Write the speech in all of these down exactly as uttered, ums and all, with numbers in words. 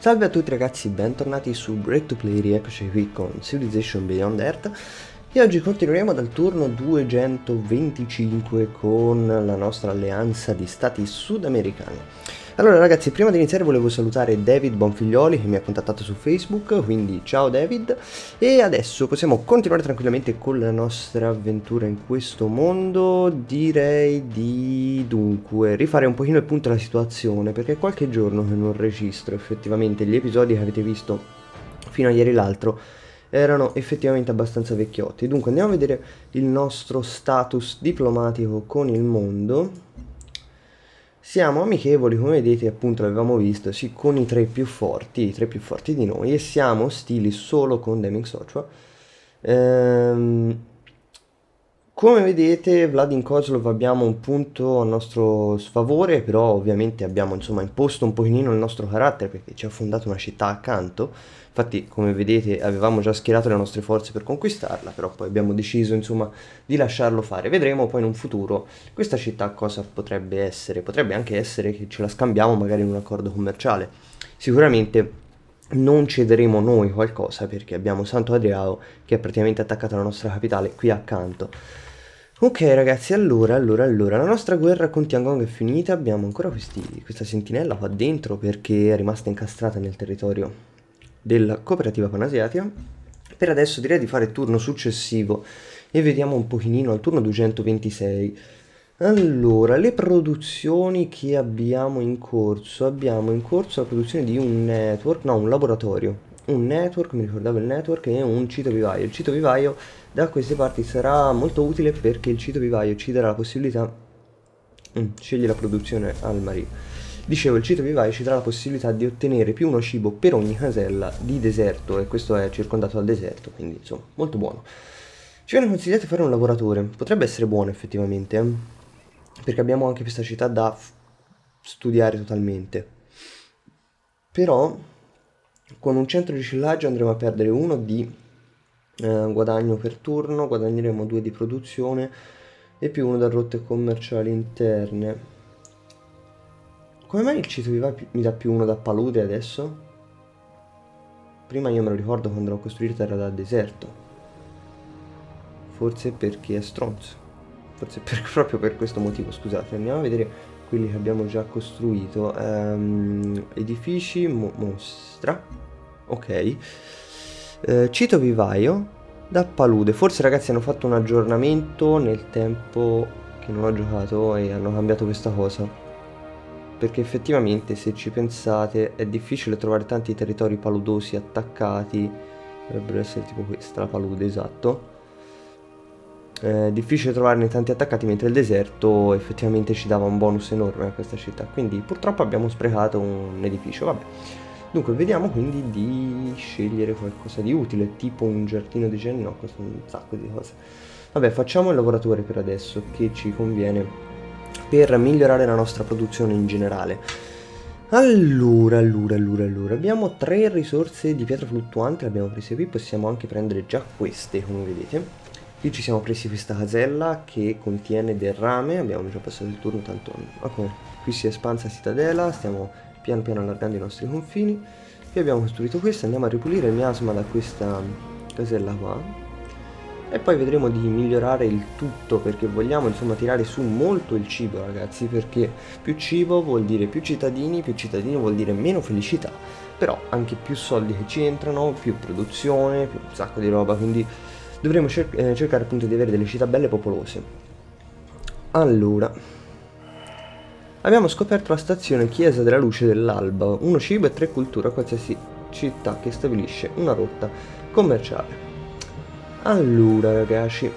Salve a tutti ragazzi, bentornati su Brake to Play, rieccoci qui con Civilization Beyond Earth e oggi continueremo dal turno duecentoventicinque con la nostra alleanza di stati sudamericani. Allora ragazzi, prima di iniziare volevo salutare David Bonfiglioli che mi ha contattato su Facebook, quindi ciao David, e adesso possiamo continuare tranquillamente con la nostra avventura in questo mondo. Direi di dunque rifare un pochino il punto della situazione, perché è qualche giorno che non registro effettivamente gli episodi che avete visto fino a ieri l'altro. Erano effettivamente abbastanza vecchiotti. Dunque andiamo a vedere il nostro status diplomatico con il mondo. Siamo amichevoli, come vedete, appunto l'avevamo visto, sì, con i tre più forti, i tre più forti di noi, e siamo ostili solo con Deming Sochua. Ehm, come vedete, Vladimir Kozlov abbiamo un punto a nostro sfavore, però ovviamente abbiamo insomma imposto un pochino il nostro carattere perché ci ha fondato una città accanto. Infatti, come vedete, avevamo già schierato le nostre forze per conquistarla, però poi abbiamo deciso, insomma, di lasciarlo fare. Vedremo poi in un futuro questa città cosa potrebbe essere. Potrebbe anche essere che ce la scambiamo magari in un accordo commerciale. Sicuramente non cederemo noi qualcosa, perché abbiamo Santo Adrião che ha praticamente attaccato la nostra capitale qui accanto. Ok ragazzi, allora, allora, allora, la nostra guerra con Tiangong è finita. Abbiamo ancora questi, questa sentinella qua dentro perché è rimasta incastrata nel territorio della cooperativa panasiatica. Per adesso direi di fare il turno successivo e vediamo un pochino al turno duecentoventisei. Allora, le produzioni che abbiamo in corso, abbiamo in corso la produzione di un network, no, un laboratorio, un network, mi ricordavo il network, e un cito vivaio. Il cito vivaio da queste parti sarà molto utile perché il cito vivaio ci darà la possibilità mm, scegli la produzione al marito. Dicevo, il cito vivaio ci darà la possibilità di ottenere più uno cibo per ogni casella di deserto, e questo è circondato dal deserto, quindi insomma, molto buono. Ci viene consigliato fare un lavoratore, potrebbe essere buono effettivamente, eh? Perché abbiamo anche questa città da studiare totalmente. Però, con un centro di cillaggio andremo a perdere uno di eh, guadagno per turno, guadagneremo due di produzione e più uno da rotte commerciali interne. Come mai il cito vivaio mi dà più uno da palude adesso? Prima io me lo ricordo quando l'ho costruito era da deserto. Forse perché è stronzo. Forse per, proprio per questo motivo, scusate. Andiamo a vedere quelli che abbiamo già costruito. Um, edifici, mo mostra. Ok. Uh, cito vivaio da palude. Forse ragazzi hanno fatto un aggiornamento nel tempo che non ho giocato e hanno cambiato questa cosa. Perché effettivamente, se ci pensate, è difficile trovare tanti territori paludosi attaccati. Dovrebbero essere tipo questa, la palude, esatto. È difficile trovarne tanti attaccati, mentre il deserto effettivamente ci dava un bonus enorme a questa città. Quindi purtroppo abbiamo sprecato un edificio, vabbè. Dunque vediamo quindi di scegliere qualcosa di utile, tipo un giardino di Gennocco, sono un sacco di cose. Vabbè, facciamo il lavoratore per adesso, che ci conviene per migliorare la nostra produzione in generale. Allora, allora, allora, allora, abbiamo tre risorse di pietra fluttuante, le abbiamo prese qui, possiamo anche prendere già queste, come vedete. Qui ci siamo presi questa casella che contiene del rame, abbiamo già passato il turno, tanto... Ok, qui si espansa Cidadela, stiamo piano piano allargando i nostri confini. Qui abbiamo costruito questa, andiamo a ripulire il miasma da questa casella qua. E poi vedremo di migliorare il tutto, perché vogliamo insomma tirare su molto il cibo ragazzi, perché più cibo vuol dire più cittadini, più cittadini vuol dire meno felicità, però anche più soldi che ci entrano, più produzione, più un sacco di roba, quindi dovremo cer eh, cercare appunto di avere delle città belle e popolose. Allora, abbiamo scoperto la stazione Chiesa della Luce dell'alba, uno cibo e tre culture a qualsiasi città che stabilisce una rotta commerciale. Allora ragazzi,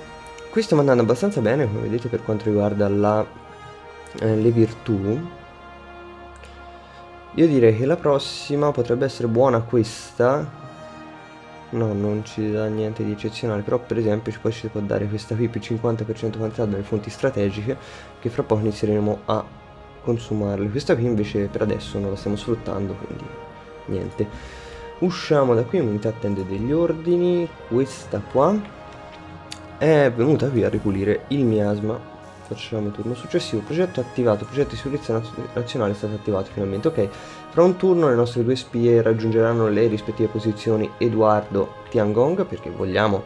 qui stiamo andando abbastanza bene, come vedete, per quanto riguarda la, eh, le virtù. Io direi che la prossima potrebbe essere buona questa. No, non ci dà niente di eccezionale, però per esempio poi ci può dare questa qui più cinquanta per cento vantaggio delle fonti strategiche, che fra poco inizieremo a consumarle. Questa qui invece per adesso non la stiamo sfruttando, quindi niente. Usciamo da qui, unità attende degli ordini, questa qua è venuta qui a ripulire il miasma Facciamo turno successivo. Progetto attivato. Progetto di sicurezza naz nazionale è stato attivato finalmente. Ok, fra un turno le nostre due spie raggiungeranno le rispettive posizioni Eduardo Tiangong, perché vogliamo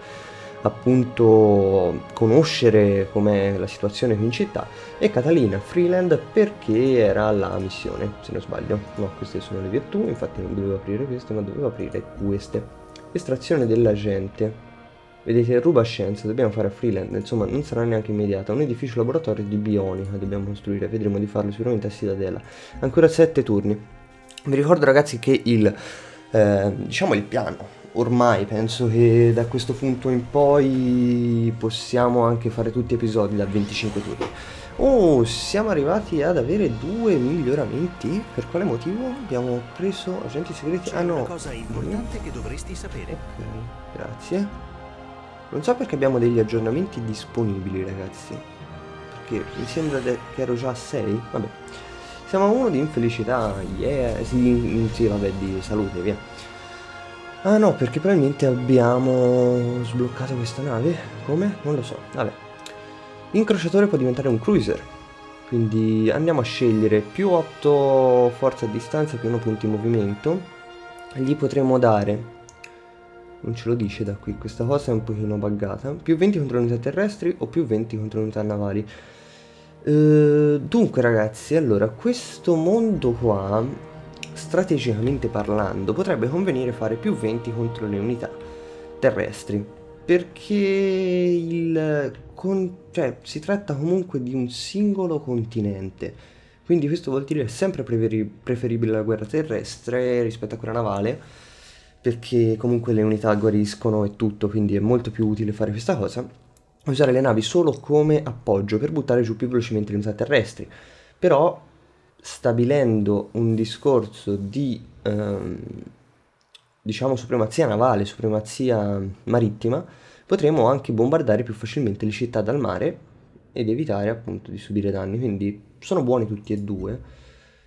appunto conoscere com'è la situazione qui in città, e Catalina Freeland, perché era la missione, se non sbaglio. No, queste sono le virtù, infatti non dovevo aprire queste, ma dovevo aprire queste. Estrazione della gente. Vedete, ruba scienza, dobbiamo fare a Freeland, insomma non sarà neanche immediata. Un edificio laboratorio di bionica dobbiamo costruire, vedremo di farlo sicuramente a Cidadela. Ancora sette turni. Vi ricordo ragazzi che il, eh, diciamo il piano, ormai penso che da questo punto in poi possiamo anche fare tutti episodi da venticinque turni. Oh, siamo arrivati ad avere due miglioramenti. Per quale motivo? Abbiamo preso agenti segreti. Ah no, cosa importante che dovresti sapere. Ok, grazie. Non so perché abbiamo degli aggiornamenti disponibili ragazzi, perché mi sembra che ero già a sei. Vabbè, siamo a uno di infelicità. Yeah, sì, sì, vabbè, di salute, via. Ah no, perché probabilmente abbiamo sbloccato questa nave. Come? Non lo so. Vabbè, l'incrociatore può diventare un cruiser, quindi andiamo a scegliere più otto forza a distanza, più uno punti in movimento. Gli potremo dare, non ce lo dice da qui, questa cosa è un pochino buggata, più venti contro unità terrestri o più venti contro unità navali. E dunque ragazzi, allora, questo mondo qua, strategicamente parlando, potrebbe convenire fare più venti contro le unità terrestri, perché il con, cioè, si tratta comunque di un singolo continente, quindi questo vuol dire che è sempre preferibile la guerra terrestre rispetto a quella navale, perché comunque le unità guariscono e tutto, quindi è molto più utile fare questa cosa. Usare le navi solo come appoggio per buttare giù più velocemente le unità terrestri, però stabilendo un discorso di, ehm, diciamo, supremazia navale, supremazia marittima, potremo anche bombardare più facilmente le città dal mare ed evitare appunto di subire danni, quindi sono buoni tutti e due.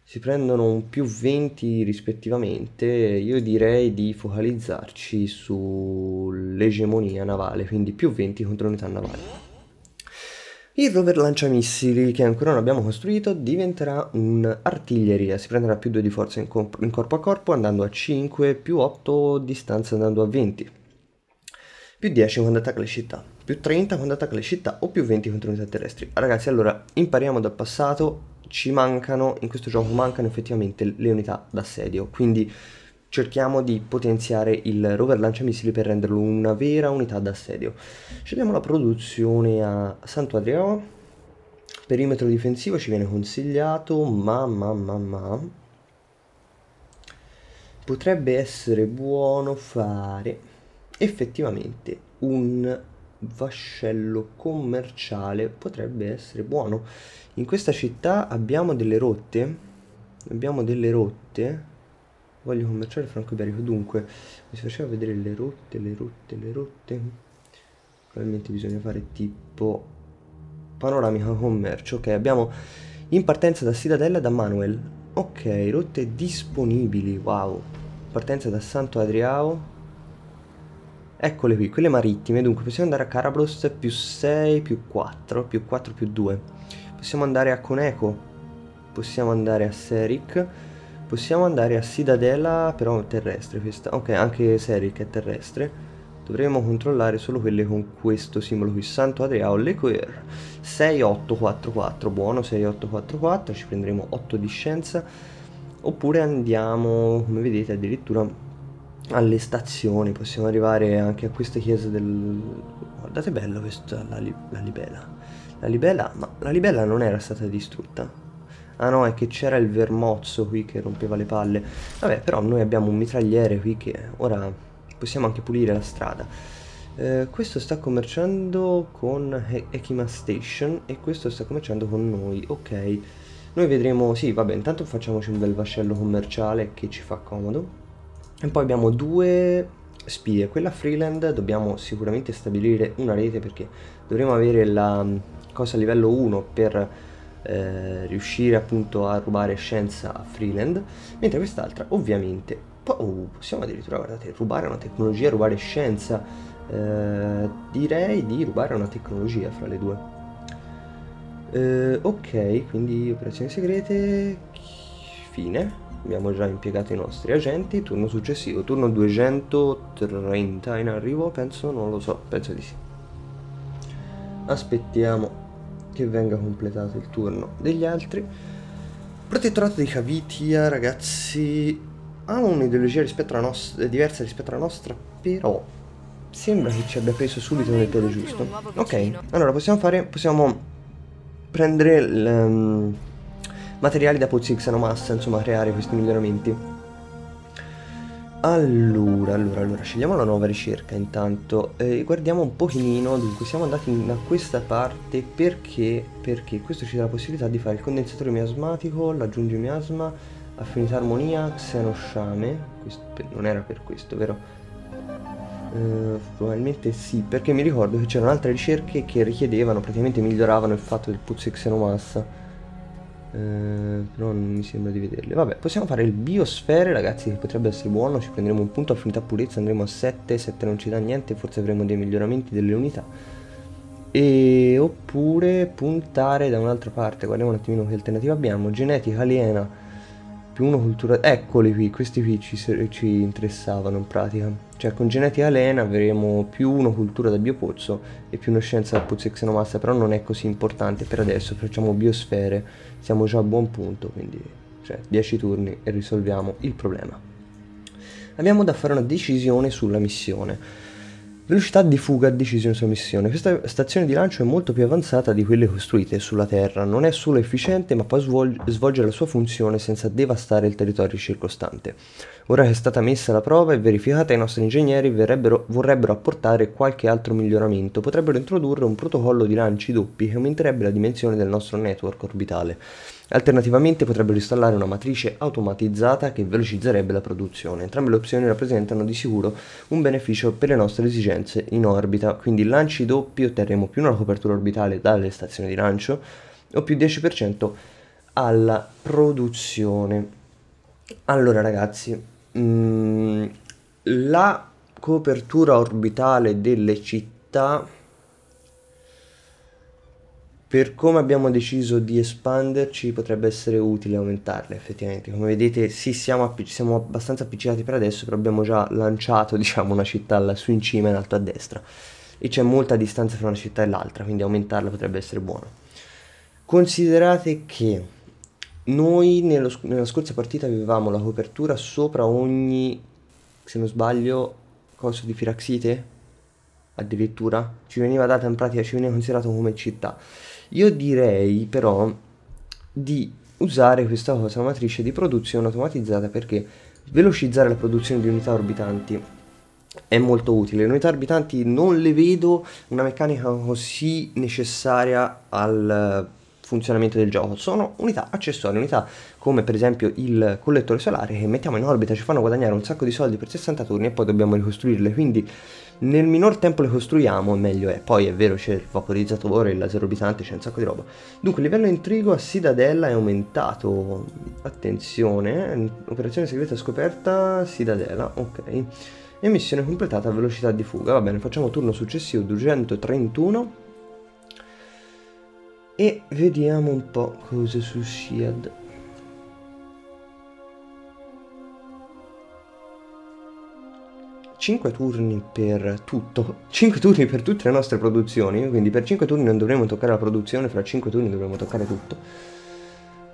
Si prendono un più venti rispettivamente. Io direi di focalizzarci sull'egemonia navale, quindi più venti contro unità navale. Il rover lanciamissili, che ancora non abbiamo costruito, diventerà un'artiglieria. Si prenderà più due di forza in, in corpo a corpo andando a cinque, più otto distanza andando a venti, più dieci quando attacca le città, più trenta quando attacca le città o più venti contro unità terrestri. Ragazzi, allora impariamo dal passato. Ci mancano, in questo gioco mancano effettivamente le unità d'assedio, quindi cerchiamo di potenziare il rover lanciamissili per renderlo una vera unità d'assedio. Scegliamo la produzione a Santo Adrião. Perimetro difensivo ci viene consigliato, ma ma ma ma potrebbe essere buono fare effettivamente un vascello commerciale, potrebbe essere buono. In questa città abbiamo delle rotte, abbiamo delle rotte, voglio commerciare Franco Iberico, dunque mi faceva vedere le rotte, le rotte, le rotte, probabilmente bisogna fare tipo panoramica commercio. Ok, abbiamo in partenza da Cidadella da Manuel, ok, rotte disponibili, wow, partenza da Santo Adrião. Eccole qui, quelle marittime, dunque possiamo andare a Carabros, più sei, più quattro, più quattro, più due. Possiamo andare a Coneco, possiamo andare a Seric, possiamo andare a Cidadela, però terrestre questa. Ok, anche Seric è terrestre. Dovremmo controllare solo quelle con questo simbolo qui, Santo Adriao, Lequir. sei otto quattro quattro, buono, sei otto quattro quattro, ci prenderemo otto di scienza. Oppure andiamo, come vedete, addirittura alle stazioni, possiamo arrivare anche a questa chiesa del... Guardate bello questa, la, li... la libella. La libella, ma la libella non era stata distrutta. Ah no, è che c'era il vermozzo qui che rompeva le palle. Vabbè, però noi abbiamo un mitragliere qui che ora possiamo anche pulire la strada. Eh, questo sta commerciando con Echima Station e questo sta commerciando con noi, ok. Noi vedremo, sì, vabbè, intanto facciamoci un bel vascello commerciale che ci fa comodo. E poi abbiamo due spie, quella Freeland, dobbiamo sicuramente stabilire una rete perché dovremo avere la cosa a livello uno per eh, riuscire appunto a rubare scienza a Freeland, mentre quest'altra ovviamente... Oh, possiamo addirittura, guardate, rubare una tecnologia, rubare scienza, eh, direi di rubare una tecnologia fra le due. Eh, ok, quindi operazioni segrete, fine. Abbiamo già impiegato i nostri agenti. Turno successivo, turno duecentotrenta in arrivo, penso, non lo so, penso di sì. Aspettiamo che venga completato il turno degli altri. Protettorato di Kavitha, ragazzi, ha un'ideologia rispetto alla nostra, diversa rispetto alla nostra, però sembra che ci abbia preso subito nel piede giusto. Ok, allora possiamo fare, possiamo prendere um, materiali da pozzi di xenomassa, insomma creare questi miglioramenti. Allora, allora, allora, scegliamo la nuova ricerca intanto e eh, guardiamo un pochino. Dunque siamo andati da questa parte perché, perché questo ci dà la possibilità di fare il condensatore miasmatico, l'aggiungi miasma, affinità armonia, xenosciame. Questo non era per questo, vero? Uh, probabilmente sì, perché mi ricordo che c'erano altre ricerche che richiedevano, praticamente miglioravano il fatto del puzzo xenomassa, uh, però non mi sembra di vederle. Vabbè, possiamo fare il biosfere, ragazzi, che potrebbe essere buono. Ci prenderemo un punto affinità purezza, andremo a sette sette, non ci dà niente, forse avremo dei miglioramenti delle unità. E oppure puntare da un'altra parte, guardiamo un attimino che alternativa abbiamo. Genetica aliena più uno cultura, eccoli qui, questi qui ci, ci interessavano in pratica. Cioè con genetica aliena avremo più uno cultura da biopozzo e più uno scienza da pozzo e xenomassa, però non è così importante per adesso, facciamo biosfere, siamo già a buon punto, quindi cioè dieci turni e risolviamo il problema. Abbiamo da fare una decisione sulla missione. Velocità di fuga, decisione sulla missione. Questa stazione di lancio è molto più avanzata di quelle costruite sulla Terra, non è solo efficiente ma può svolgere la sua funzione senza devastare il territorio circostante. Ora che è stata messa alla prova e verificata, i nostri ingegneri vorrebbero apportare qualche altro miglioramento, potrebbero introdurre un protocollo di lanci doppi che aumenterebbe la dimensione del nostro network orbitale. Alternativamente potrebbero installare una matrice automatizzata che velocizzerebbe la produzione. Entrambe le opzioni rappresentano di sicuro un beneficio per le nostre esigenze in orbita, quindi lanci doppi otterremo più una copertura orbitale dalle stazioni di lancio o più dieci per cento alla produzione. Allora ragazzi, mh, la copertura orbitale delle città, per come abbiamo deciso di espanderci, potrebbe essere utile aumentarle effettivamente. Come vedete sì, siamo, siamo abbastanza appiccicati per adesso, però abbiamo già lanciato, diciamo, una città lassù in cima in alto a destra e c'è molta distanza fra una città e l'altra, quindi aumentarla potrebbe essere buono. Considerate che noi nello, nella scorsa partita avevamo la copertura sopra ogni, se non sbaglio, coso di firaxite, addirittura ci veniva data, in pratica ci veniva considerato come città. Io direi però di usare questa cosa, matrice di produzione automatizzata, perché velocizzare la produzione di unità orbitanti è molto utile. Le unità orbitanti non le vedo una meccanica così necessaria al funzionamento del gioco, sono unità accessorie, unità come per esempio il collettore solare che mettiamo in orbita, ci fanno guadagnare un sacco di soldi per sessanta turni e poi dobbiamo ricostruirle, quindi nel minor tempo le costruiamo meglio è. Poi è vero, c'è il vaporizzatore, il laser orbitante, c'è un sacco di roba. Dunque il livello intrigo a Cidadela è aumentato, attenzione, operazione segreta scoperta Cidadela, ok, e missione completata a velocità di fuga. Va bene, facciamo turno successivo duecentotrentuno e vediamo un po' cosa succede. cinque turni per tutto, cinque turni per tutte le nostre produzioni, quindi per cinque turni non dovremo toccare la produzione, fra cinque turni dovremo toccare tutto.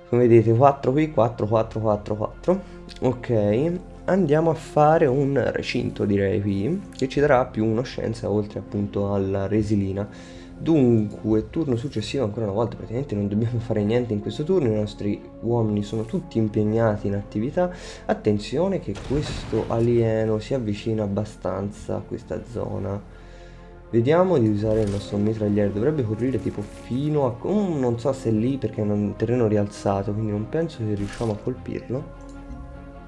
Come vedete quattro qui, quattro, quattro, quattro, quattro. Ok, andiamo a fare un recinto, direi, qui, che ci darà più uno scienza oltre appunto alla resilina. Dunque turno successivo, ancora una volta praticamente non dobbiamo fare niente in questo turno, i nostri uomini sono tutti impegnati in attività. Attenzione che questo alieno si avvicina abbastanza a questa zona, vediamo di usare il nostro mitragliere, dovrebbe coprire tipo fino a, um, non so se è lì perché è un terreno rialzato, quindi non penso che riusciamo a colpirlo.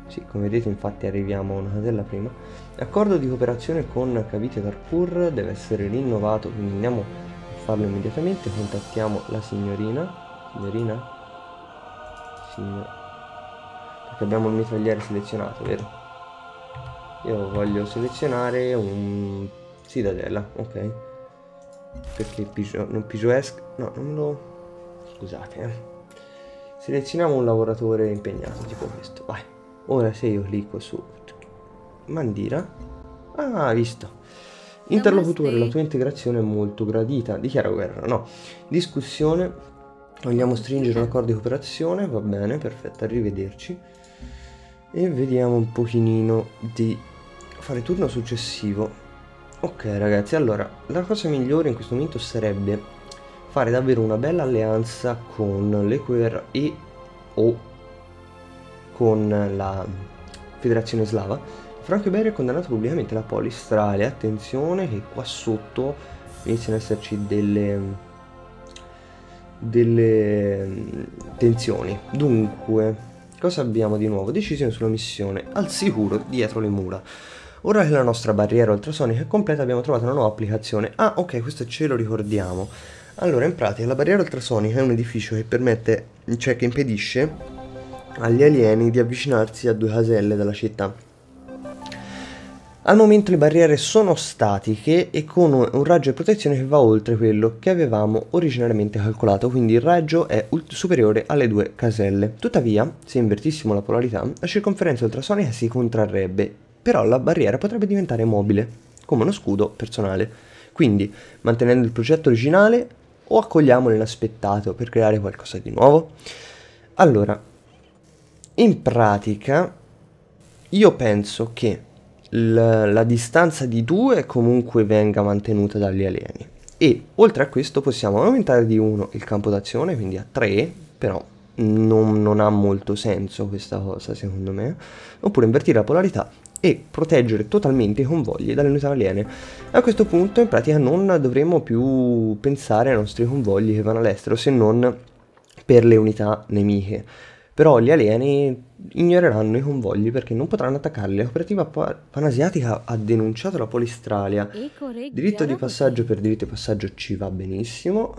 Sì, come vedete infatti arriviamo a una casella prima. Accordo di cooperazione con Kavitha Thakur deve essere rinnovato, quindi andiamo farlo immediatamente. Contattiamo la signorina signorina signor... perché abbiamo il mitragliere selezionato, vero? Io voglio selezionare un Cidadela, ok, perché pigio... non pigioesc, no, non me lo scusate. Eh. Selezioniamo un lavoratore impegnato, tipo questo, vai. Ora se io clicco su Mandira... Ah, visto. Interlocutore, la tua integrazione è molto gradita. Dichiara guerra, no. Discussione, vogliamo stringere un accordo di cooperazione, va bene, perfetto, arrivederci. E vediamo un pochino di fare turno successivo. Ok ragazzi, allora, la cosa migliore in questo momento sarebbe fare davvero una bella alleanza con Lequir e o con la Federazione Slava. Franco Iberia ha condannato pubblicamente la Polistralia. Attenzione che qua sotto iniziano ad esserci delle, delle tensioni. Dunque, cosa abbiamo di nuovo? Decisione sulla missione, al sicuro dietro le mura. Ora che la nostra barriera ultrasonica è completa abbiamo trovato una nuova applicazione. Ah ok, questo ce lo ricordiamo. Allora in pratica la barriera ultrasonica è un edificio che permette, cioè che impedisce agli alieni di avvicinarsi a due caselle dalla città. Al momento le barriere sono statiche e con un raggio di protezione che va oltre quello che avevamo originariamente calcolato, quindi il raggio è superiore alle due caselle. Tuttavia, se invertissimo la polarità, la circonferenza ultrasonica si contrarrebbe, però la barriera potrebbe diventare mobile, come uno scudo personale. Quindi, mantenendo il progetto originale o accogliamo l'inaspettato per creare qualcosa di nuovo? Allora, in pratica, io penso che La, la distanza di due comunque venga mantenuta dagli alieni e oltre a questo possiamo aumentare di uno il campo d'azione, quindi a tre, però non, non ha molto senso questa cosa secondo me, oppure invertire la polarità e proteggere totalmente i convogli dalle unità aliene. A questo punto in pratica non dovremmo più pensare ai nostri convogli che vanno all'estero, se non per le unità nemiche. Però gli alieni ignoreranno i convogli perché non potranno attaccarli. La cooperativa panasiatica ha denunciato la Polistralia. Diritto di passaggio per diritto di passaggio ci va benissimo.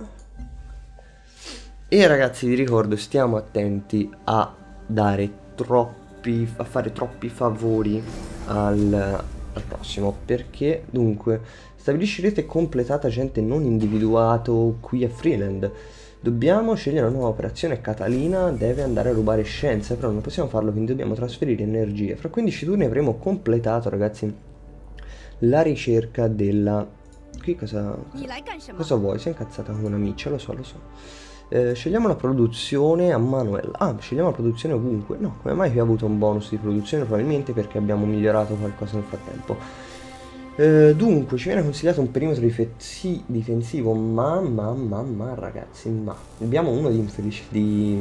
E ragazzi vi ricordo, stiamo attenti a dare troppi, a fare troppi favori al, al prossimo. Perché dunque stabilisci completata gente non individuato qui a Freeland. Dobbiamo scegliere una nuova operazione. Catalina deve andare a rubare scienze, però non possiamo farlo, quindi dobbiamo trasferire energie. Fra quindici turni avremo completato, ragazzi, la ricerca della... Qui cosa... Cosa vuoi? Sei incazzata come una miccia, lo so, lo so. Eh, scegliamo la produzione a Manuel. Ah, scegliamo la produzione ovunque. No, come mai qui ha avuto un bonus di produzione? Probabilmente perché abbiamo migliorato qualcosa nel frattempo. Uh, dunque ci viene consigliato un perimetro dif difensivo, ma ma ma ma ragazzi, ma abbiamo uno di, di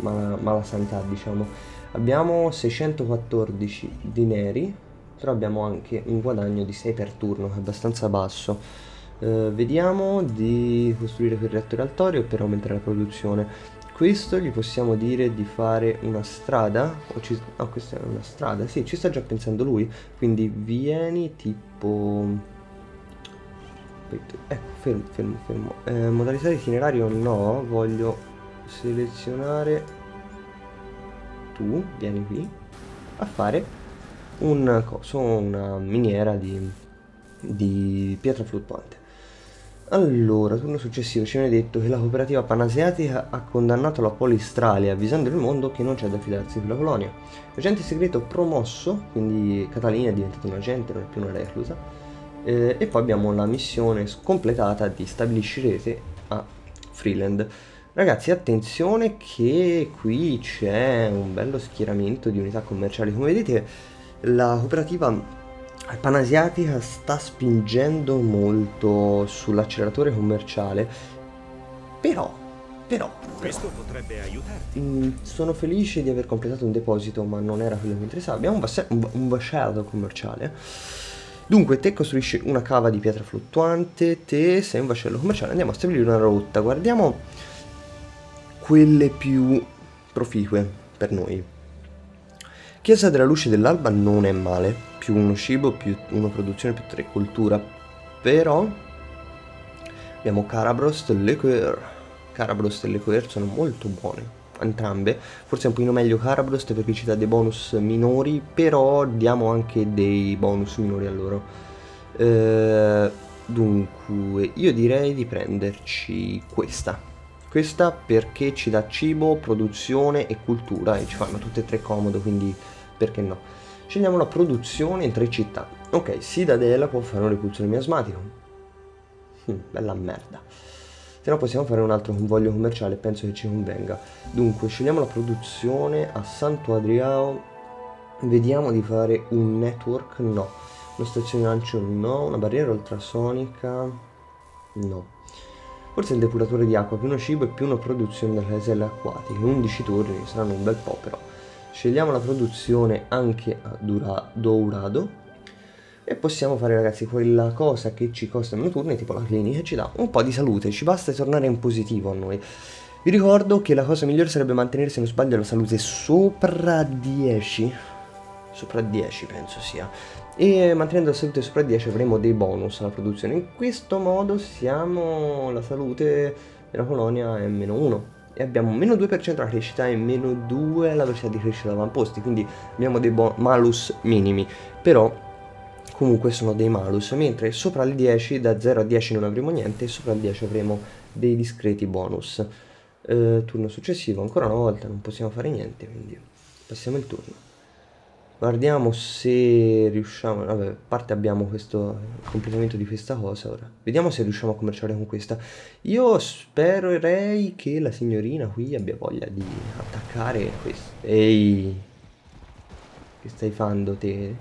mala, mala sanità, diciamo, abbiamo seicentoquattordici di neri, però abbiamo anche un guadagno di sei per turno che è abbastanza basso. Uh, vediamo di costruire quel reattore al torio per aumentare la produzione. Questo gli possiamo dire di fare una strada, o ci, no, questa è una strada, sì, ci sta già pensando lui, quindi vieni tipo, ecco, fermo, fermo, fermo, eh, modalità di itinerario no, voglio selezionare, tu, vieni qui, a fare un coso, una miniera di, di pietra fluttuante. Allora, turno successivo, ci viene detto che la cooperativa panasiatica ha condannato la Polistralia avvisando il mondo che non c'è da fidarsi sulla colonia. Agente segreto promosso, quindi Catalina è diventata un agente, non è più una recluta. Eh, e poi abbiamo la missione completata di stabilisci rete a Freeland. Ragazzi, attenzione che qui c'è un bello schieramento di unità commerciali. Come vedete la cooperativa panasiatica sta spingendo molto sull'acceleratore commerciale, però, però, però questo potrebbe aiutarti. Mh, sono felice di aver completato un deposito, ma non era quello che mi interessava. Abbiamo un, un vascello commerciale. Dunque te costruisci una cava di pietra fluttuante, te sei un vascello commerciale, andiamo a stabilire una rotta, guardiamo quelle più proficue per noi. Chiesa della Luce dell'alba non è male, più uno cibo, più una produzione, più tre cultura, però abbiamo Carabros e Lequir. Carabros e Lequir sono molto buone, entrambe, forse un pochino meglio Carabros perché ci dà dei bonus minori, però diamo anche dei bonus minori a loro. Eh, dunque, io direi di prenderci questa, Questa perché ci dà cibo, produzione e cultura e ci fanno tutte e tre comodo, quindi perché no. Scegliamo la produzione in tre città. Ok, Cidadela può fare un repulsore miasmatico. Hm, bella merda. Se no possiamo fare un altro convoglio commerciale, penso che ci convenga. Dunque, scegliamo la produzione a Santo Adrião. Vediamo di fare un network, no. Una stazione lancio, no. Una barriera ultrasonica, no. Forse il depuratore di acqua, più uno cibo e più una produzione delle caselle acquatiche. undici turni, saranno un bel po' però. Scegliamo la produzione anche a Dura Dourado. E possiamo fare, ragazzi, quella cosa che ci costa meno turni, tipo la clinica, ci dà un po' di salute. Ci basta tornare in positivo a noi. Vi ricordo che la cosa migliore sarebbe mantenere, se non sbaglio, la salute sopra dieci. Sopra dieci penso sia. E mantenendo la salute sopra dieci avremo dei bonus alla produzione. In questo modo siamo la salute della colonia è meno uno e abbiamo meno due per cento alla crescita e meno due alla velocità di crescita d'avamposti. Quindi abbiamo dei malus minimi, però comunque sono dei malus. Mentre sopra il dieci, da zero a dieci non avremo niente, e sopra il dieci avremo dei discreti bonus. eh, Turno successivo, ancora una volta non possiamo fare niente, quindi passiamo il turno. Guardiamo se riusciamo, vabbè, a parte abbiamo questo completamento di questa cosa ora. Vediamo se riusciamo a commerciare con questa. Io spererei che la signorina qui abbia voglia di attaccare questo. Ehi, che stai fando te?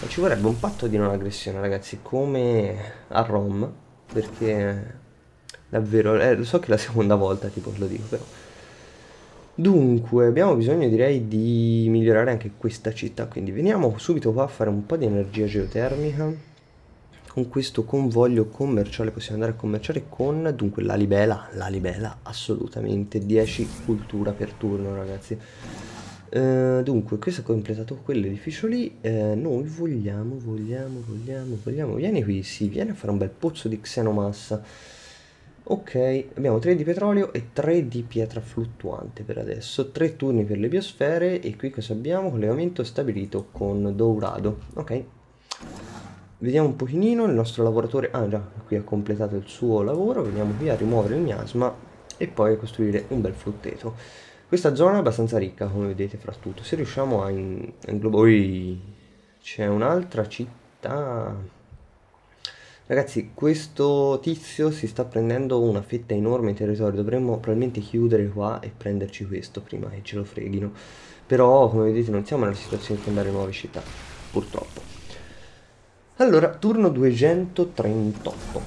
Ma ci vorrebbe un patto di non aggressione, ragazzi, come a Rom, perché davvero, eh, lo so che è la seconda volta tipo lo dico, però. Dunque abbiamo bisogno, direi, di migliorare anche questa città, quindi veniamo subito qua a fare un po' di energia geotermica. Con questo convoglio commerciale possiamo andare a commerciare con, dunque, la libela, la libela assolutamente, dieci cultura per turno, ragazzi. Eh, dunque questo ha completato quell'edificio lì. eh, noi vogliamo, vogliamo, vogliamo, vogliamo, vieni qui, sì, vieni a fare un bel pozzo di xenomassa. Ok, abbiamo tre di petrolio e tre di pietra fluttuante per adesso, tre turni per le biosfere. E qui cosa abbiamo? Collegamento stabilito con Dourado. Ok, vediamo un pochino il nostro lavoratore. Ah già, qui ha completato il suo lavoro. Veniamo qui a rimuovere il miasma e poi a costruire un bel frutteto. Questa zona è abbastanza ricca, come vedete, fra tutto. Se riusciamo a inglobare... C'è un'altra città... Ragazzi, questo tizio si sta prendendo una fetta enorme di territorio. Dovremmo probabilmente chiudere qua e prenderci questo prima che ce lo freghino. Però, come vedete, non siamo nella situazione di fondare nuove città, purtroppo. Allora, turno duecentotrentotto.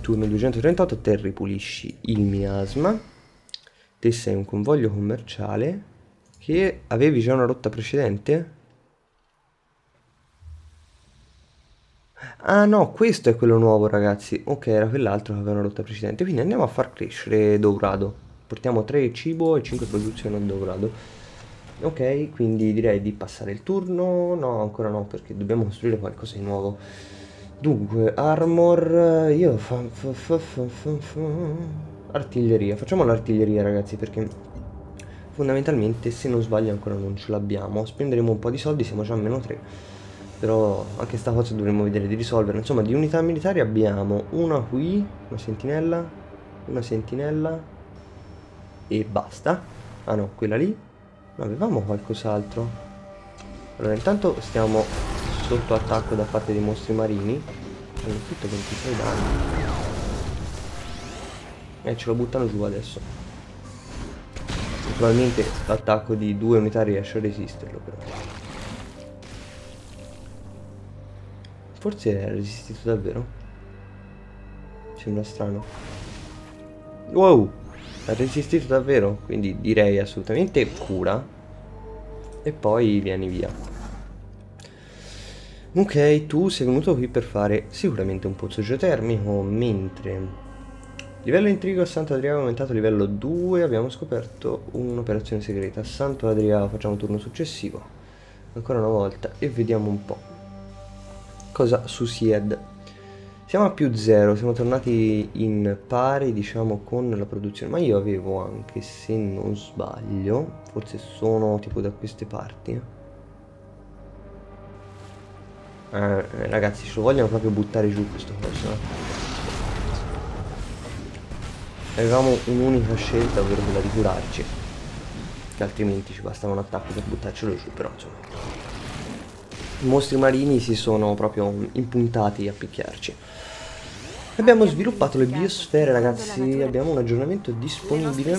Turno duecentotrentotto, te ripulisci il miasma. Te sei un convoglio commerciale che avevi già una rotta precedente? Ah no, questo è quello nuovo, ragazzi. Ok, era quell'altro che aveva una rotta precedente. Quindi andiamo a far crescere Dourado. Portiamo tre cibo e cinque produzione a Dourado. Ok, quindi direi di passare il turno. No, ancora no, perché dobbiamo costruire qualcosa di nuovo. Dunque, armor. Io fa, fa, fa, fa, fa, fa. Artiglieria, facciamo l'artiglieria, ragazzi, perché fondamentalmente, se non sbaglio, ancora non ce l'abbiamo. Spenderemo un po' di soldi, siamo già a meno tre. Però anche sta cosa dovremmo vedere di risolvere. Insomma, di unità militari abbiamo una qui, una sentinella, una sentinella e basta. Ah no, quella lì. Non avevamo qualcos'altro. Allora, intanto stiamo sotto attacco da parte dei mostri marini. Hanno tutto ventisei danni. E eh, ce lo buttano giù adesso. Naturalmente l'attacco di due unità riesce a resisterlo, però. Forse ha resistito davvero. Sembra strano. Wow, ha resistito davvero. Quindi direi assolutamente cura. E poi vieni via. Ok, tu sei venuto qui per fare sicuramente un pozzo geotermico. Mentre livello intrigo a Santo Adriano è aumentato a livello due. Abbiamo scoperto un'operazione segreta a Santo Adriano. Facciamo un turno successivo ancora una volta e vediamo un po' cosa succede. Siamo a più zero, siamo tornati in pari, diciamo, con la produzione. Ma io avevo anche, se non sbaglio, forse sono tipo da queste parti. eh, ragazzi, ce lo vogliono proprio buttare giù questo coso. avevamo un'unica scelta, ovvero quella di curarci, che altrimenti ci bastava un attacco per buttarcelo giù. Però insomma, i mostri marini si sono proprio impuntati a picchiarci. Abbiamo sviluppato le biosfere, ragazzi, abbiamo un aggiornamento disponibile.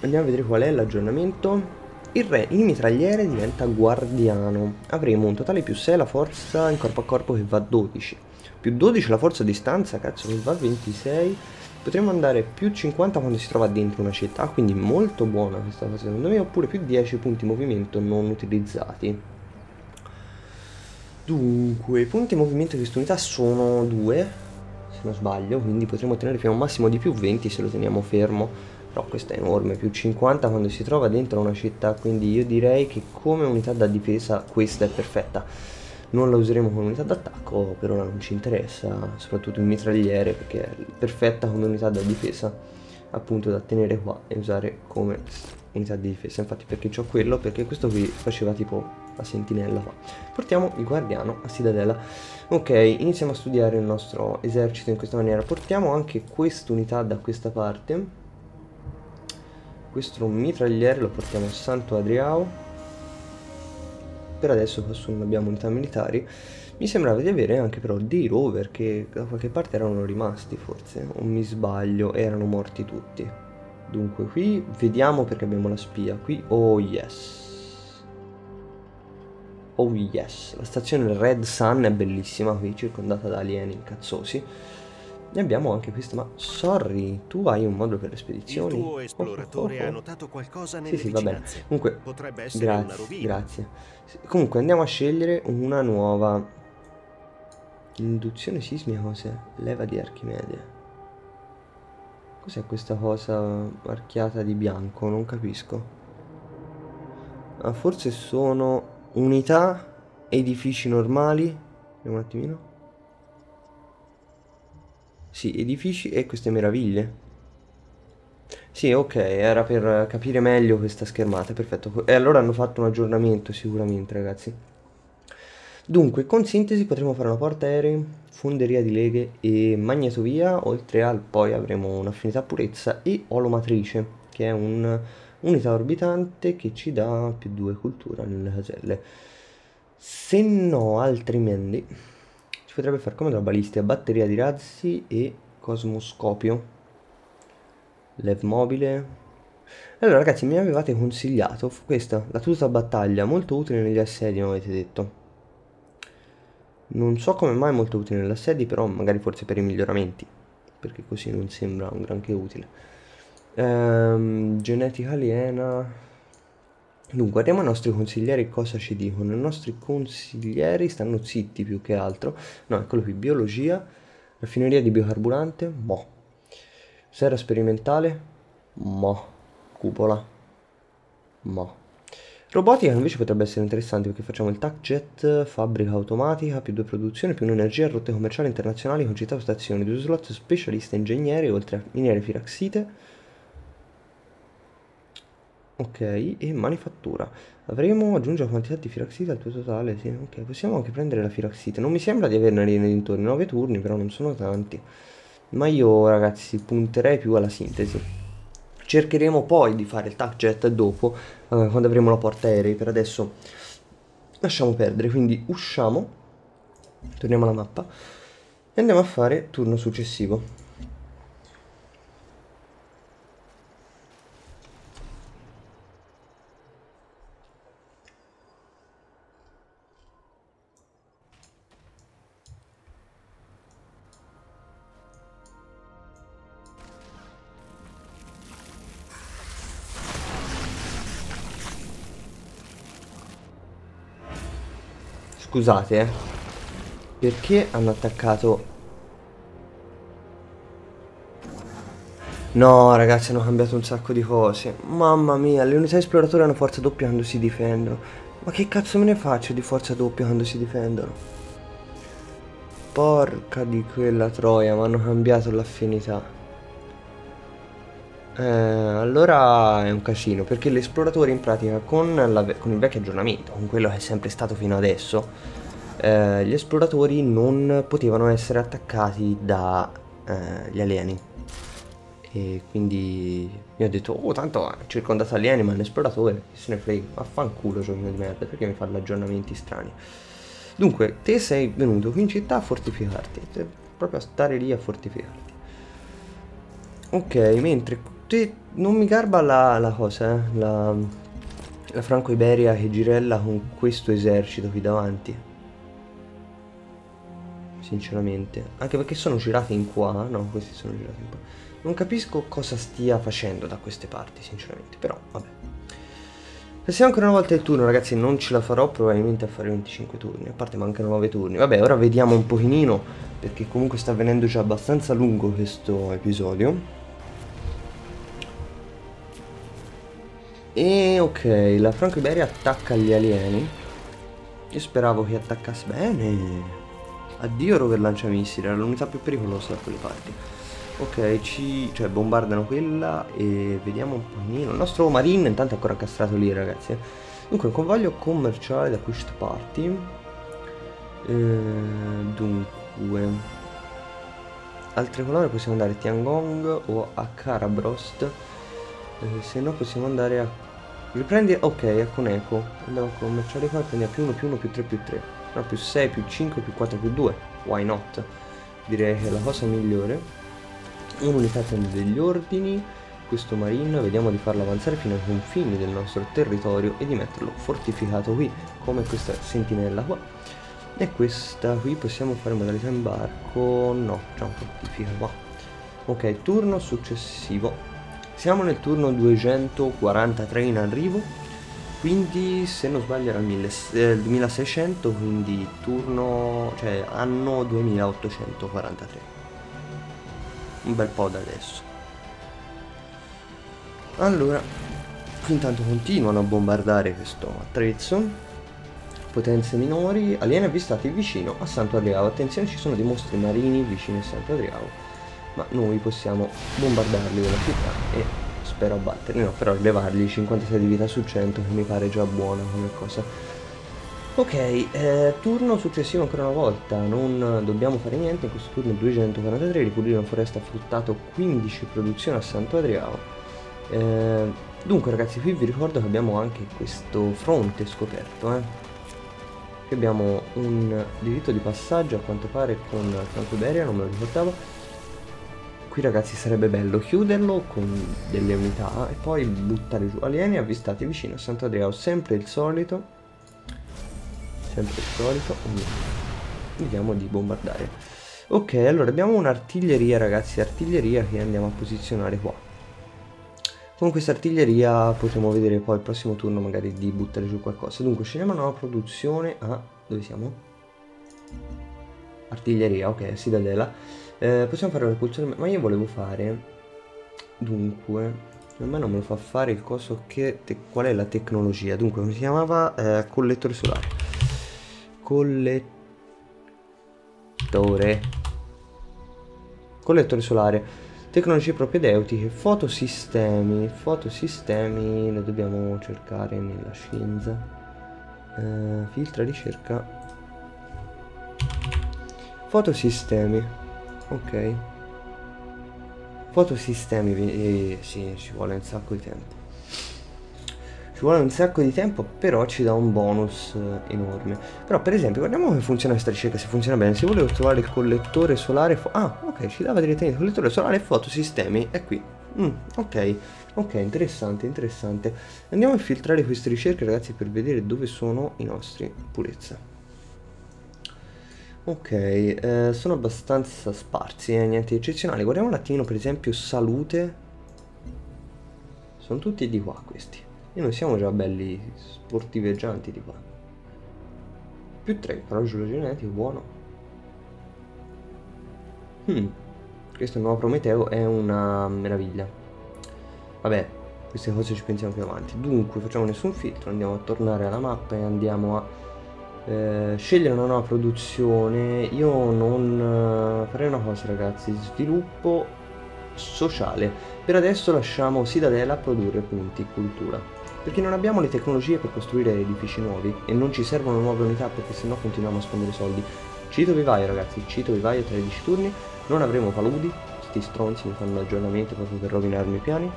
Andiamo a vedere qual è l'aggiornamento. Il re, il mitragliere, diventa guardiano. Avremo un totale più sei la forza in corpo a corpo che va a dodici, più dodici la forza a distanza, cazzo, che va a ventisei. Potremmo andare più cinquanta quando si trova dentro una città, quindi molto buona questa cosa secondo me. Oppure più dieci punti movimento non utilizzati. Dunque, i punti movimento di questa unità sono due, se non sbaglio, quindi potremmo ottenere fino a un massimo di più venti se lo teniamo fermo. Però questo è enorme, più cinquanta quando si trova dentro una città, quindi io direi che come unità da difesa questa è perfetta. Non la useremo come unità d'attacco, per ora non ci interessa, soprattutto il mitragliere, perché è perfetta come unità da difesa, appunto da tenere qua e usare come unità di difesa. Infatti perché c'ho quello? Perché questo qui faceva tipo la sentinella qua. Portiamo il guardiano a Cidadela. Ok, iniziamo a studiare il nostro esercito in questa maniera. Portiamo anche quest'unità da questa parte. Questo mitragliere lo portiamo a Santo Adrião. Per adesso qua su non abbiamo unità militari. Mi sembrava di avere anche però dei rover che da qualche parte erano rimasti, forse, o mi sbaglio, erano morti tutti. Dunque qui vediamo, perché abbiamo la spia qui. Oh yes, oh yes. La stazione Red Sun è bellissima qui, circondata da alieni incazzosi. Ne abbiamo anche questa, ma sorry, tu hai un modulo per le spedizioni? Il tuo esploratore oh, oh, oh. ha notato qualcosa nelle sì, sì, va bene. Comunque, potrebbe essere grazie, una rovina. Grazie. Comunque andiamo a scegliere una nuova induzione sismica, cos'è? Leva di Archimede. Cos'è questa cosa marchiata di bianco? Non capisco. Ah, forse sono unità, edifici normali. Vediamo un attimino. Sì, edifici e queste meraviglie. Sì, ok, era per capire meglio questa schermata, perfetto. E allora hanno fatto un aggiornamento sicuramente, ragazzi. Dunque, con sintesi potremo fare una porta aerei, fonderia di leghe e magnetovia. Oltre al poi avremo un'affinità purezza e olomatrice, che è un'unità orbitante che ci dà più due cultura nelle caselle. Se no, altrimenti potrebbe far comodo la balistica, batteria di razzi e cosmoscopio, lev mobile. Allora ragazzi, mi avevate consigliato questa, la tuta battaglia, molto utile negli assedi, mi avete detto. Non so come mai molto utile negli assedi, però magari forse per i miglioramenti, perché così non sembra un granché utile. Ehm, genetica aliena. Dunque, guardiamo i nostri consiglieri cosa ci dicono. I nostri consiglieri stanno zitti più che altro. No, eccolo qui, biologia, raffineria di biocarburante, mo. Serra sperimentale, mo. Cupola, mo. Robotica invece potrebbe essere interessante, perché facciamo il tac jet, fabbrica automatica, più due produzione, più un'energia, rotte commerciali internazionali con città o stazioni, due slot specialista ingegneri, oltre a miniere firaxite. Ok, e manifattura. Avremo, aggiunge la quantità di firaxite al tuo totale, sì, ok, possiamo anche prendere la firaxite. Non mi sembra di averne nei dintorni, nove turni, però non sono tanti. Ma io, ragazzi, punterei più alla sintesi. Cercheremo poi di fare il tac jet dopo, eh, quando avremo la porta aerei. Per adesso lasciamo perdere, quindi usciamo, torniamo alla mappa e andiamo a fare turno successivo. Scusate, eh. Perché hanno attaccato? No, ragazzi, hanno cambiato un sacco di cose. Mamma mia, le unità esploratori hanno forza doppia quando si difendono. Ma che cazzo me ne faccio di forza doppia quando si difendono? Porca di quella troia, ma hanno cambiato l'affinità. Eh, allora è un casino, perché l'esploratore in pratica con, la, con il vecchio aggiornamento, con quello che è sempre stato fino adesso, eh, gli esploratori non potevano essere attaccati dagli eh, alieni. E quindi mi ho detto, oh tanto è circondato agli animal, l'esploratore, chi se ne frega, vaffanculo giochino di merda, perché mi fanno aggiornamenti strani. Dunque, te sei venuto qui in città a fortificarti, proprio a stare lì a fortificarti. Ok, mentre te non mi garba la, la cosa, eh? la, la Franco Iberia che girella con questo esercito qui davanti. Sinceramente, anche perché sono girati in qua, no, questi sono girati in qua. Non capisco cosa stia facendo da queste parti, sinceramente, però vabbè. Passiamo ancora una volta il turno, ragazzi, non ce la farò probabilmente a fare venticinque turni, a parte mancano nove turni. Vabbè, ora vediamo un pochino, perché comunque sta avvenendo già abbastanza lungo questo episodio. E ok, la Franco Iberia attacca gli alieni. Io speravo che attaccasse bene. Addio rover lanciamissili, era l'unità più pericolosa da quelle parti. Ok, ci... cioè bombardano quella e vediamo un pochino. Il nostro marine intanto è ancora incastrato lì, ragazzi. Dunque, un convoglio commerciale da queste parti. Eh, dunque, altre colore possiamo andare a Tiangong o a Carabros. Eh, se no possiamo andare a... riprendi... ok, a Coneco. Andiamo a commerciare qua e prendiamo più uno, più uno, più tre, più tre. No, più sei, più cinque, più quattro, più due. Why not? Direi che è la cosa migliore. Un'unità tende degli ordini. Questo marine vediamo di farlo avanzare fino ai confini del nostro territorio e di metterlo fortificato qui, come questa sentinella qua. E questa qui possiamo fare modalità imbarco. No, c'è un fortifica qua. Ok, turno successivo. Siamo nel turno duecentoquarantatré in arrivo, quindi se non sbaglio era il duemilaseicento, quindi turno, cioè anno duemilaottocentoquarantatré, un bel po' da adesso. Allora, intanto continuano a bombardare questo attrezzo, potenze minori, alieni avvistati vicino a Santo Adrião. Attenzione, ci sono dei mostri marini vicino a Santo Adrião, ma noi possiamo bombardarli della città e... spero abbatterli, no, però levargli cinquantasei di vita su cento, che mi pare già buona come cosa. Ok, eh, turno successivo ancora una volta, non dobbiamo fare niente in questo turno duecentoquarantatré, ripulire una foresta fruttato quindici produzione a Santo Adrião. Eh, dunque ragazzi, qui vi ricordo che abbiamo anche questo fronte scoperto, eh. Qui abbiamo un diritto di passaggio a quanto pare con Franco Iberia, non me lo ricordavo. Qui ragazzi sarebbe bello chiuderlo con delle unità e poi buttare giù alieni avvistati vicino a Santo Adrião, sempre il solito, sempre il solito, vediamo di bombardare. Ok, allora abbiamo un'artiglieria ragazzi, artiglieria che andiamo a posizionare qua. Con questa artiglieria potremo vedere poi il prossimo turno magari di buttare giù qualcosa. Dunque scegliamo una nuova produzione a... ah, dove siamo? Artiglieria, ok, Cidadela. Eh, possiamo fare una repulsione, ma io volevo fare, dunque, a me non me lo fa fare il coso che, te, qual è la tecnologia, dunque come si chiamava, eh, collettore solare, collettore, collettore solare, tecnologie propedeutiche, fotosistemi, fotosistemi, lo dobbiamo cercare nella scienza, eh, filtra ricerca, fotosistemi. Ok, fotosistemi, eh, sì, ci vuole un sacco di tempo, ci vuole un sacco di tempo, però ci dà un bonus eh, enorme. Però per esempio guardiamo come funziona questa ricerca, se funziona bene. Se volevo trovare il collettore solare, ah ok, ci dava direttamente il collettore solare e fotosistemi, è qui. mm, ok, ok, interessante, interessante. Andiamo a filtrare queste ricerche ragazzi per vedere dove sono i nostri purezza. Ok, eh, sono abbastanza sparsi, eh, niente eccezionale. Guardiamo un attimino per esempio salute. Sono tutti di qua questi. E noi siamo già belli sportiveggianti di qua. Più tre, però giuro genetico, buono. hmm. Questo nuovo Prometeo è una meraviglia. Vabbè, queste cose ci pensiamo più avanti. Dunque facciamo nessun filtro, andiamo a tornare alla mappa e andiamo a... Eh, scegliere una nuova produzione. Io non eh, farei una cosa ragazzi, sviluppo sociale. Per adesso lasciamo Cidadela a produrre punti cultura, perché non abbiamo le tecnologie per costruire edifici nuovi e non ci servono nuove unità, perché sennò continuiamo a spendere soldi. Cito vivaio ragazzi, cito vivaio tredici turni, non avremo paludi, sti stronzi mi fanno aggiornamenti proprio per rovinarmi i piani.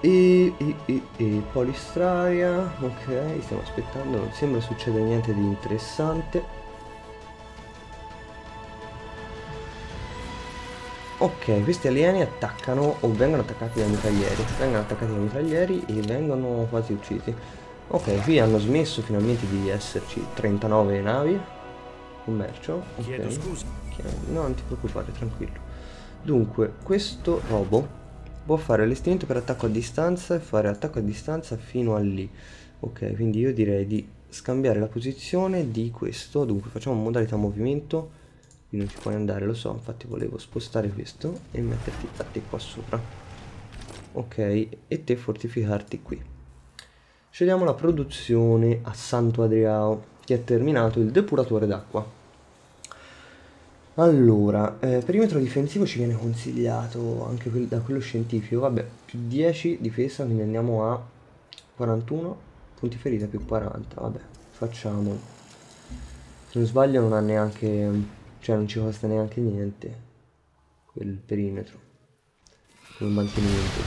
E, e, e, e Polistralia, ok, stiamo aspettando, non sembra succedere niente di interessante. Ok, questi alieni attaccano o vengono attaccati dai mitraglieri, vengono attaccati dai mitraglieri e vengono quasi uccisi. Ok, qui hanno smesso finalmente di esserci trentanove navi, commercio, ok. Chiedo scusa. No, non ti preoccupare, tranquillo. Dunque, questo robo può fare l'istinto per attacco a distanza e fare attacco a distanza fino a lì. Ok, quindi io direi di scambiare la posizione di questo. Dunque facciamo modalità movimento. Qui non ci puoi andare, lo so, infatti volevo spostare questo e metterti a te qua sopra. Ok, e te fortificarti qui. Scegliamo la produzione a Santo Adrião, che è terminato il depuratore d'acqua. Allora, eh, perimetro difensivo ci viene consigliato anche quel, da quello scientifico, vabbè, più dieci difesa, quindi andiamo a quarantuno, punti ferita più quaranta, vabbè, facciamo. Se non sbaglio non ha neanche, cioè non ci costa neanche niente quel perimetro, quel mantenimento.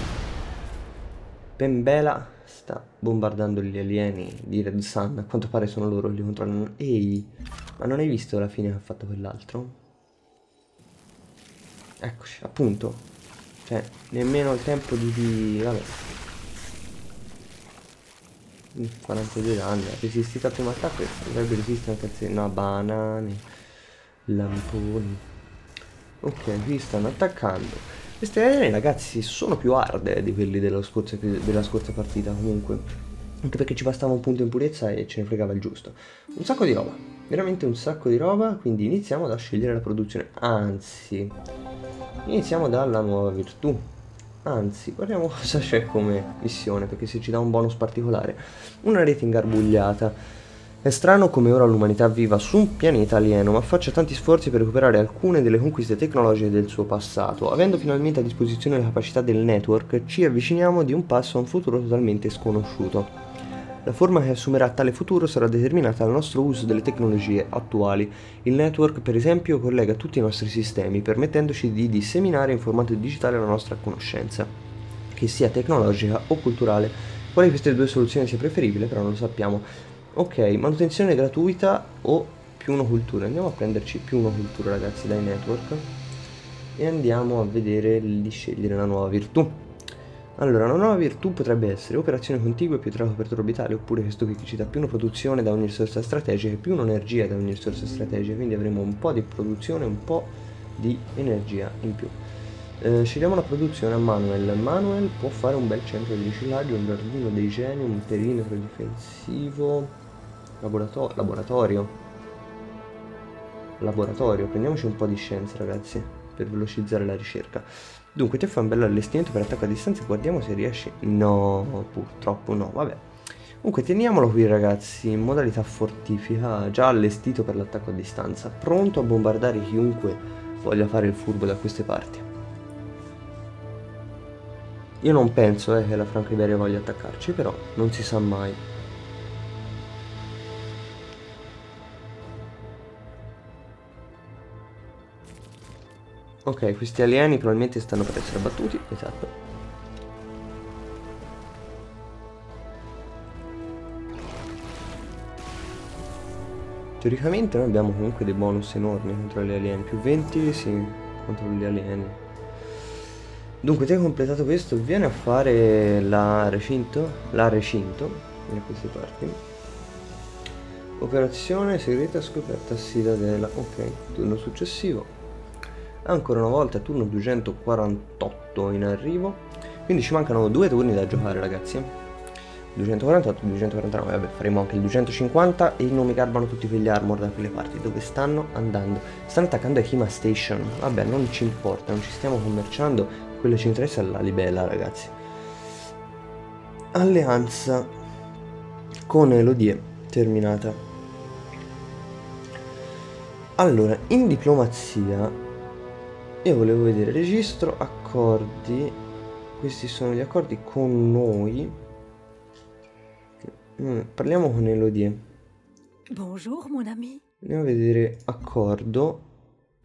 Pembela sta bombardando gli alieni di Red Sun, a quanto pare sono loro che li controllano. Ehi, ma non hai visto la fine che ha fatto quell'altro? Eccoci, appunto. Cioè, nemmeno il tempo di... di... vabbè. quarantadue danni. Resistita al primo attacco e dovrebbe resistere anche al secondo. No, banane, lamponi. Ok, qui stanno attaccando. Questi alieni, ragazzi, sono più hard di quelli dello scorso, della scorsa partita, comunque. Anche perché ci bastava un punto in purezza e ce ne fregava il giusto. Un sacco di roba. Veramente un sacco di roba. Quindi iniziamo da scegliere la produzione. Anzi... iniziamo dalla nuova virtù, anzi guardiamo cosa c'è come missione, perché se ci dà un bonus particolare. Una rete ingarbugliata. È strano come ora l'umanità viva su un pianeta alieno, ma faccia tanti sforzi per recuperare alcune delle conquiste tecnologiche del suo passato. Avendo finalmente a disposizione le capacità del network, ci avviciniamo di un passo a un futuro totalmente sconosciuto. La forma che assumerà tale futuro sarà determinata dal nostro uso delle tecnologie attuali. Il network, per esempio, collega tutti i nostri sistemi, permettendoci di disseminare in formato digitale la nostra conoscenza, che sia tecnologica o culturale. Quale di queste due soluzioni sia preferibile, però non lo sappiamo. Ok, manutenzione gratuita o più uno cultura. Andiamo a prenderci più uno cultura, ragazzi, dai network. E andiamo a vedere di scegliere la nuova virtù. Allora, una nuova virtù potrebbe essere operazione contigua più tre aperture orbitali, oppure questo qui che ci dà più una produzione da ogni risorsa strategica e più un'energia da ogni risorsa strategica, quindi avremo un po' di produzione e un po' di energia in più. Eh, scegliamo la produzione a Manuel. Manuel può fare un bel centro di riciclaggio, un giardino dei geni, un perimetro difensivo, laborato laboratorio, laboratorio, prendiamoci un po' di scienza, ragazzi, per velocizzare la ricerca. Dunque te fa un bello allestimento per attacco a distanza, guardiamo se riesci. No, purtroppo no, vabbè. Comunque teniamolo qui, ragazzi, in modalità fortifica, già allestito per l'attacco a distanza, pronto a bombardare chiunque voglia fare il furbo da queste parti. Io non penso eh, che la Franco Iberia voglia attaccarci, però non si sa mai. Ok, questi alieni probabilmente stanno per essere abbattuti, esatto. Teoricamente noi abbiamo comunque dei bonus enormi contro gli alieni, più venti, sì, contro gli alieni. Dunque, te hai completato questo, vieni a fare la recinto, la recinto, vieni a queste parti. Operazione segreta scoperta a Cidadela, ok, turno successivo. Ancora una volta turno duecentoquarantotto in arrivo, quindi ci mancano due turni da giocare, ragazzi. duecentoquarantotto, duecentoquarantanove, vabbè, faremo anche il duecentocinquanta e non mi garbano tutti quegli armor da quelle parti. Dove stanno andando? Stanno attaccando Echima Station, vabbè, non ci importa, non ci stiamo commerciando, quello che ci interessa è la libella, ragazzi. Alleanza con Elodie terminata. Allora, in diplomazia io volevo vedere registro accordi, questi sono gli accordi con noi. Mm, parliamo con Elodie. Bonjour mon ami. Andiamo a vedere accordo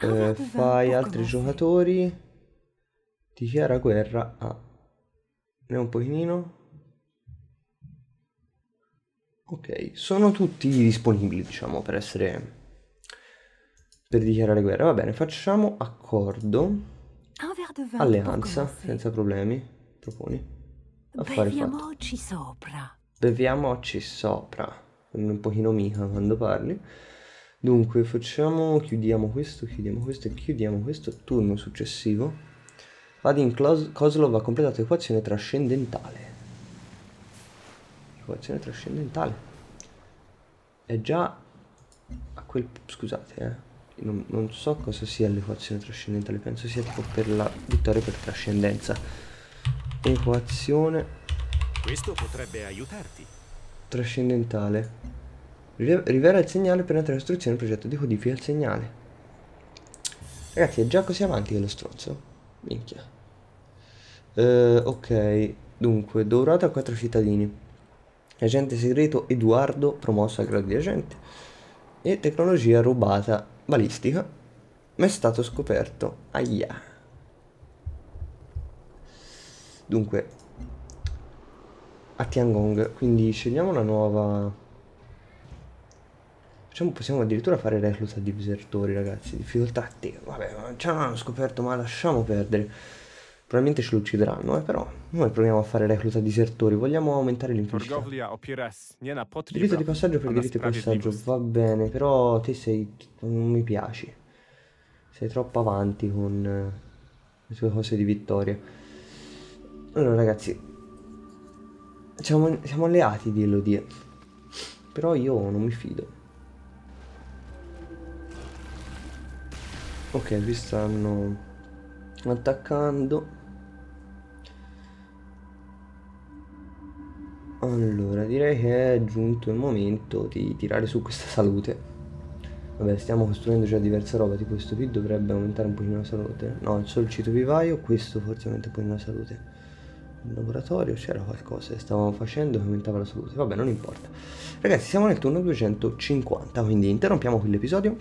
eh, fai altri giocatori, dichiara guerra a... ne ho un pochino. Ok, sono tutti disponibili, diciamo, per essere... per dichiarare guerra. Va bene, facciamo accordo. Alleanza, senza problemi. Proponi. Affare beviamoci sopra. Beviamoci sopra. Un pochino mica quando parli. Dunque, facciamo... chiudiamo questo, chiudiamo questo e chiudiamo questo. Turno successivo. Vladimir Kozlov ha completato equazione trascendentale. Equazione trascendentale. È già... a quel... scusate, eh. Non, non so cosa sia l'equazione trascendentale, penso sia tipo per la vittoria per trascendenza. Equazione... questo potrebbe aiutarti. Trascendentale. Rivela il segnale per entrare in istruzione del progetto, decodifica il segnale. Ragazzi, è già così avanti che lo stronzo. Minchia. Eh, ok, dunque, Dourado a quattro cittadini. Agente segreto Edoardo promosso al grado di agente. E tecnologia rubata. Balistica, ma è stato scoperto. Aia. Dunque, a Tiangong, quindi scegliamo una nuova. Facciamo, possiamo addirittura fare recluta disertori, ragazzi. Difficoltà a te. Vabbè, ma ce l'hanno scoperto, ma lasciamo perdere. Probabilmente ce lo uccideranno, eh, però noi proviamo a fare recluta disertori. Vogliamo aumentare l'infelicità. Diritto di passaggio per diritto di passaggio. Va bene, però te sei... non mi piaci. Sei troppo avanti con le tue cose di vittoria. Allora, ragazzi, siamo, siamo alleati di Elodie, però io non mi fido. Ok, qui stanno attaccando. Allora, direi che è giunto il momento di tirare su questa salute. Vabbè, stiamo costruendo già diversa roba, tipo questo qui dovrebbe aumentare un pochino la salute. No, il solcito vivaio, questo forse aumenta un pochino la salute. Nel laboratorio c'era qualcosa che stavamo facendo che aumentava la salute, vabbè, non importa. Ragazzi, siamo nel turno duecentocinquanta, quindi interrompiamo qui l'episodio.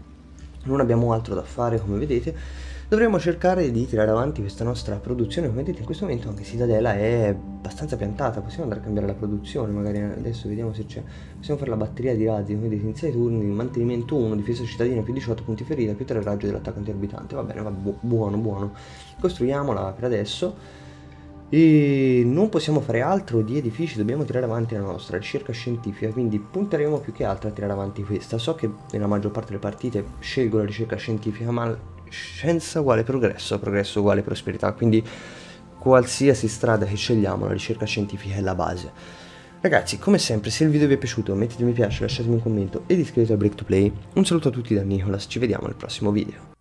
Non abbiamo altro da fare, come vedete. Dovremmo cercare di tirare avanti questa nostra produzione. Come vedete in questo momento anche Cidadela è abbastanza piantata. Possiamo andare a cambiare la produzione, magari adesso vediamo se c'è. Possiamo fare la batteria di razzi, come vedete, in sei turni. Mantenimento uno, difesa cittadina più diciotto punti ferita, più tre raggio dell'attaccante orbitante. Va bene, va bu buono, buono. Costruiamola per adesso. E non possiamo fare altro di edifici, dobbiamo tirare avanti la nostra ricerca scientifica, quindi punteremo più che altro a tirare avanti questa. So che nella maggior parte delle partite scelgo la ricerca scientifica, ma scienza uguale progresso, progresso uguale prosperità, quindi qualsiasi strada che scegliamo la ricerca scientifica è la base. Ragazzi, come sempre, se il video vi è piaciuto mettete mi piace, lasciatemi un commento ed iscrivetevi a Brake to Play. Un saluto a tutti da Nicolas, ci vediamo al prossimo video.